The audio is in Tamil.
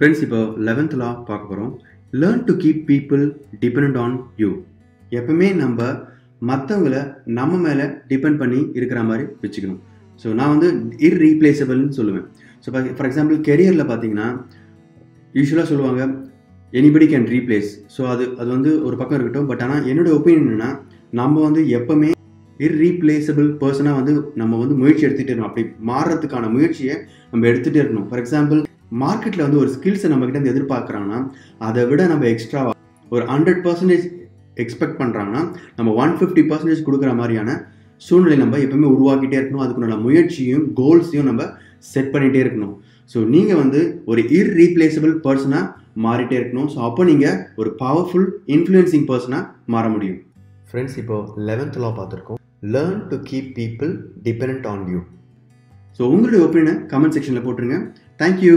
ஃப்ரெண்ட்ஸ் இப்போ 11th லா பார்க்க போகிறோம். Learn to keep people depend on you. எப்பவுமே நம்ம மற்றவங்களை நம்ம மேலே டிபெண்ட் பண்ணி இருக்கிற மாதிரி வச்சுக்கணும். ஸோ நான் வந்து இர்ரீப்ளேசபிள்னு சொல்லுவேன். ஸோ ஃபார் எக்ஸாம்பிள் கெரியரில் பார்த்தீங்கன்னா யூஸ்வலாக சொல்லுவாங்க எனிபடி கேன் ரீப்ளேஸ். ஸோ அது வந்து ஒரு பக்கம் இருக்கட்டும். பட் ஆனால் என்னோடய ஒப்பீனியன் என்னென்னா, நம்ம வந்து எப்போவுமே இர்ரீப்ளேசபிள் பர்சனாக வந்து நம்ம வந்து முயற்சி எடுத்துகிட்டே இருக்கணும். அப்படி மாறுறதுக்கான முயற்சியை நம்ம எடுத்துகிட்டே இருக்கணும். ஃபார் எக்ஸாம்பிள் மார்க்கெட்டில் வந்து ஒரு ஸ்கில்ஸை நம்மக்கிட்ட வந்து எதிர்பார்க்குறாங்கன்னா அதை விட நம்ம எக்ஸ்ட்ரா ஒரு 100% எக்ஸ்பெக்ட் பண்ணுறாங்கன்னா நம்ம 150% கொடுக்குற மாதிரியான சூழ்நிலை நம்ம எப்பவுமே உருவாக்கிட்டே இருக்கணும். அதுக்குள்ள முயற்சியும் கோல்ஸையும் நம்ம செட் பண்ணிகிட்டே இருக்கணும். ஸோ நீங்கள் வந்து ஒரு இர்ரீப்ளேசபிள் பர்சனாக மாறிட்டே இருக்கணும். ஸோ அப்போ நீங்கள் ஒரு பவர்ஃபுல் இன்ஃப்ளூயன்சிங் பர்சனாக மாற முடியும். ஃப்ரெண்ட்ஸ் இப்போது 11th லா பார்த்துருக்கோம். Learn to keep people depend on you. So உங்களுடைய ஒப்பீனியனை கமெண்ட் செக்ஷனில் போட்டுருங்க. தேங்க்யூ.